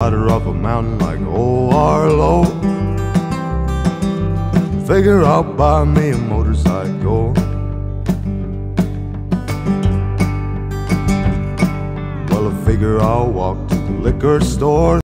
Ladder up a mountain like old Arlo. Figure I'll buy me a motorcycle. Well, I figure I'll walk to the liquor store.